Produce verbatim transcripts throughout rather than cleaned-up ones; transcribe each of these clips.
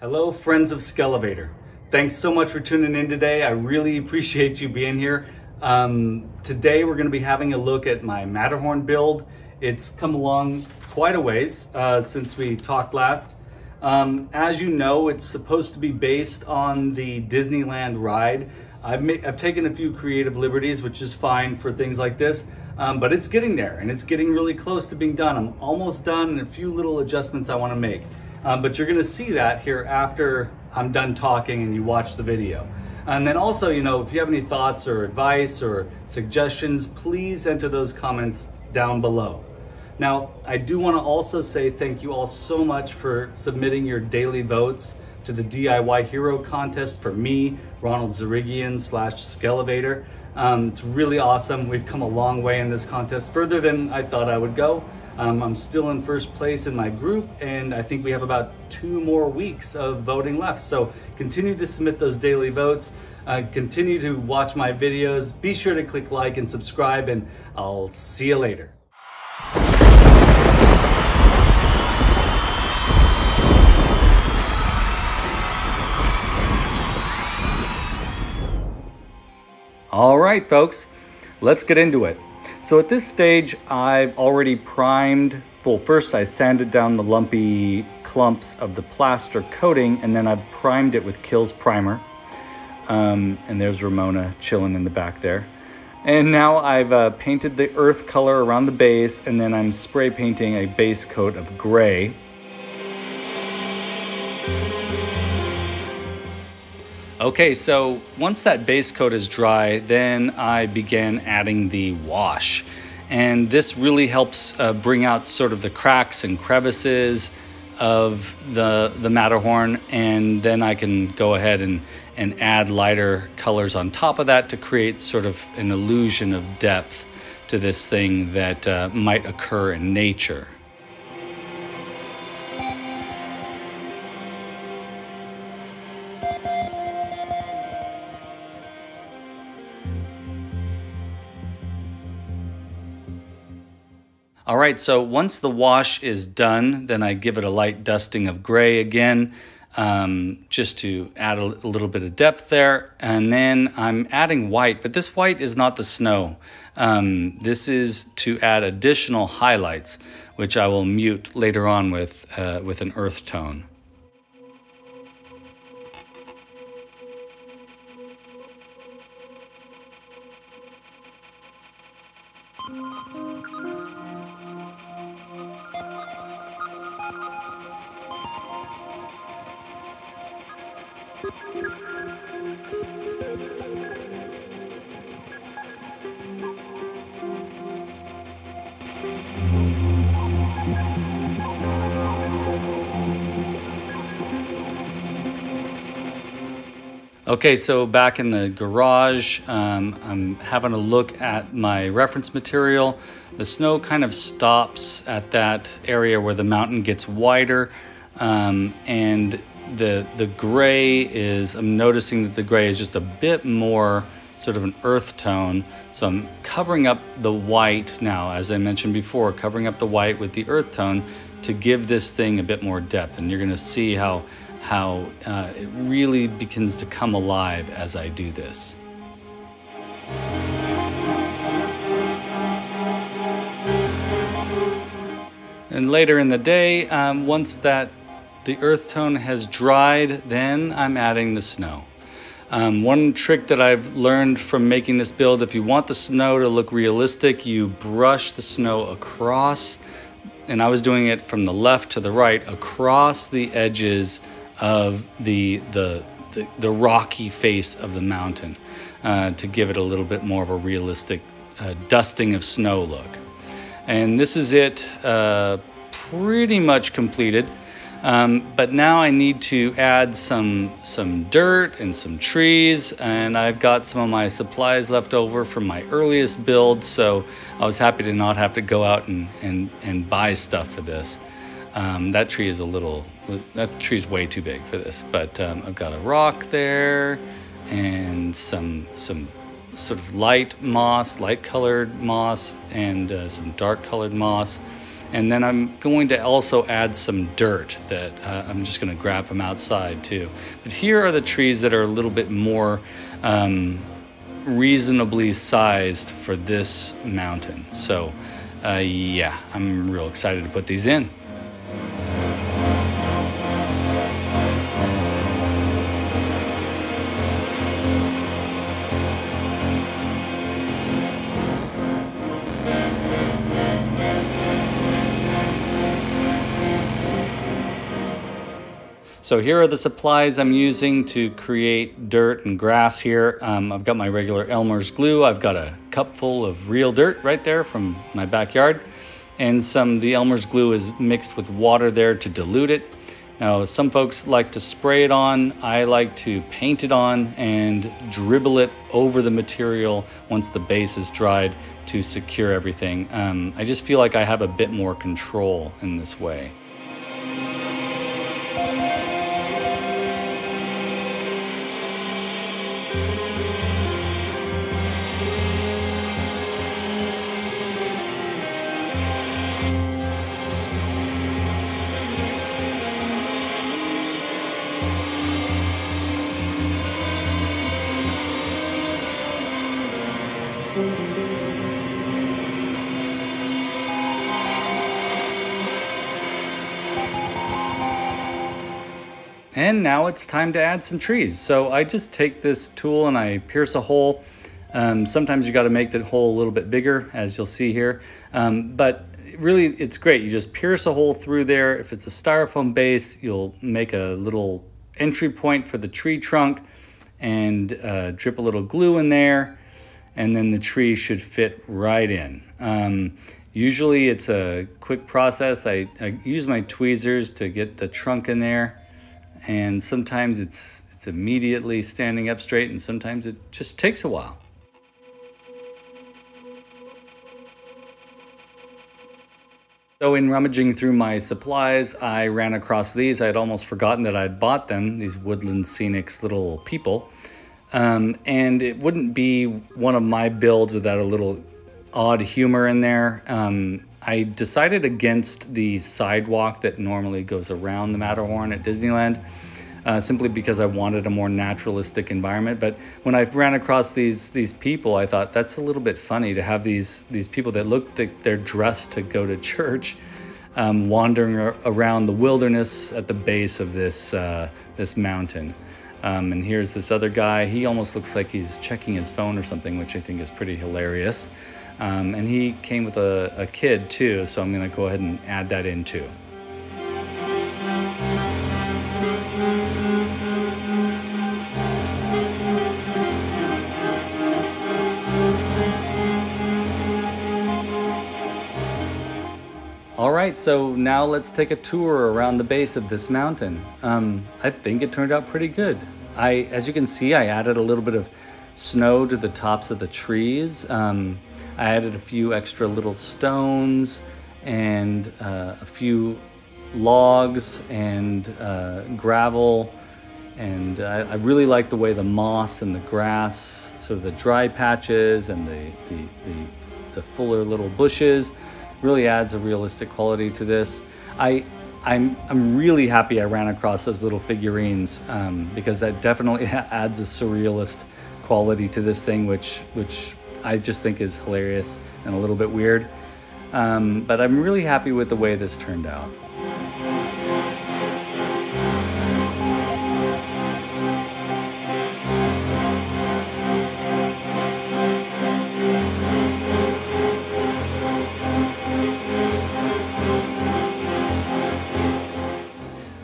Hello, friends of Skelevator. Thanks so much for tuning in today. I really appreciate you being here. Um, today we're gonna be having a look at my Matterhorn build. It's come along quite a ways uh, since we talked last. Um, as you know, it's supposed to be based on the Disneyland ride. I've, I've taken a few creative liberties, which is fine for things like this, um, but it's getting there and it's getting really close to being done. I'm almost done and a few little adjustments I wanna make. Um, but you're gonna see that here after I'm done talking and you watch the video. And then also, you know, if you have any thoughts or advice or suggestions, please enter those comments down below. Now, I do wanna also say thank you all so much for submitting your daily votes to the D I Y Hero Contest for me, Ronald Dzerigian slash Skelevator. Um, it's really awesome. We've come a long way in this contest, further than I thought I would go. Um, I'm still in first place in my group, and I think we have about two more weeks of voting left. So continue to submit those daily votes, uh, continue to watch my videos, be sure to click like and subscribe, and I'll see you later. All right, folks, let's get into it. So at this stage, I've already primed. Well, first I sanded down the lumpy clumps of the plaster coating, and then I primed it with Kills Primer. Um, and there's Ramona chilling in the back there. And now I've uh, painted the earth color around the base, and then I'm spray painting a base coat of gray. Okay, so once that base coat is dry, then I began adding the wash. And this really helps uh, bring out sort of the cracks and crevices of the, the Matterhorn. And then I can go ahead and, and add lighter colors on top of that to create sort of an illusion of depth to this thing that uh, might occur in nature. All right, so once the wash is done, then I give it a light dusting of gray again, um, just to add a, a little bit of depth there. And then I'm adding white, but this white is not the snow. Um, this is to add additional highlights, which I will mute later on with, uh, with an earth tone. Okay, so back in the garage, um, I'm having a look at my reference material. The snow kind of stops at that area where the mountain gets wider, um, and the the gray is, I'm noticing that the gray is just a bit more sort of an earth tone. So I'm covering up the white now, as I mentioned before, covering up the white with the earth tone to give this thing a bit more depth. And you're gonna see how, how uh, it really begins to come alive as I do this. And later in the day, um, once that the earth tone has dried, then I'm adding the snow. Um, one trick that I've learned from making this build, if you want the snow to look realistic, you brush the snow across, and I was doing it from the left to the right, across the edges of the, the, the, the rocky face of the mountain uh, to give it a little bit more of a realistic uh, dusting of snow look. And this is it, uh, pretty much completed. Um, but now I need to add some some dirt and some trees, and I've got some of my supplies left over from my earliest build, so I was happy to not have to go out and, and, and buy stuff for this. Um, that tree is a little, that tree's way too big for this, but um, I've got a rock there and some, some sort of light moss, light colored moss, and uh, some dark colored moss. And then I'm going to also add some dirt that uh, I'm just going to grab from outside too. But here are the trees that are a little bit more um, reasonably sized for this mountain. So uh, yeah, I'm real excited to put these in. So here are the supplies I'm using to create dirt and grass here. Um, I've got my regular Elmer's glue. I've got a cup full of real dirt right there from my backyard. And some, the Elmer's glue is mixed with water there to dilute it. Now, some folks like to spray it on. I like to paint it on and dribble it over the material once the base is dried to secure everything. Um, I just feel like I have a bit more control in this way. And now it's time to add some trees. So I just take this tool and I pierce a hole. Um, sometimes you got to make that hole a little bit bigger, as you'll see here. Um, but really, it's great. You just pierce a hole through there. If it's a styrofoam base, you'll make a little entry point for the tree trunk and uh, drip a little glue in there. And then the tree should fit right in. Um, usually it's a quick process. I, I use my tweezers to get the trunk in there. And sometimes it's it's immediately standing up straight, and sometimes it just takes a while. So in rummaging through my supplies, I ran across these. I had almost forgotten that I'd bought them, these Woodland Scenics little people. Um, and it wouldn't be one of my builds without a little odd humor in there. Um, I decided against the sidewalk that normally goes around the Matterhorn at Disneyland, uh, simply because I wanted a more naturalistic environment. But when I ran across these these people, I thought that's a little bit funny to have these these people that look like they're dressed to go to church, um, wandering around the wilderness at the base of this uh, this mountain. Um, and here's this other guy. He almost looks like he's checking his phone or something, which I think is pretty hilarious. Um, and he came with a, a kid too, so I'm gonna go ahead and add that in too. All right, so now let's take a tour around the base of this mountain. Um, I think it turned out pretty good. I, as you can see, I added a little bit of snow to the tops of the trees. Um, I added a few extra little stones and uh, a few logs and uh, gravel. And I, I really like the way the moss and the grass, sort of the dry patches and the, the, the, the fuller little bushes really adds a realistic quality to this. I, I'm, I'm really happy I ran across those little figurines um, because that definitely adds a surrealist quality to this thing, which which I just think is hilarious and a little bit weird. Um, but I'm really happy with the way this turned out.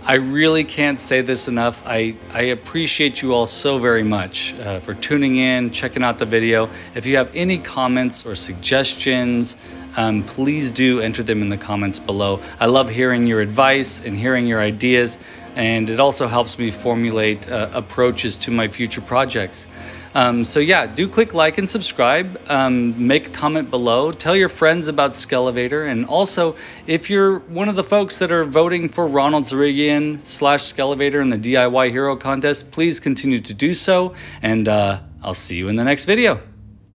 I really can't say this enough. I, I appreciate you all so very much uh, for tuning in, checking out the video. If you have any comments or suggestions, um, please do enter them in the comments below. I love hearing your advice and hearing your ideas, and it also helps me formulate uh, approaches to my future projects. Um, so yeah, do click like and subscribe, um, make a comment below, tell your friends about Skelevator, and also if you're one of the folks that are voting for Ronald Dzerigian slash Skelevator in the D I Y Hero Contest, please continue to do so, and uh, I'll see you in the next video.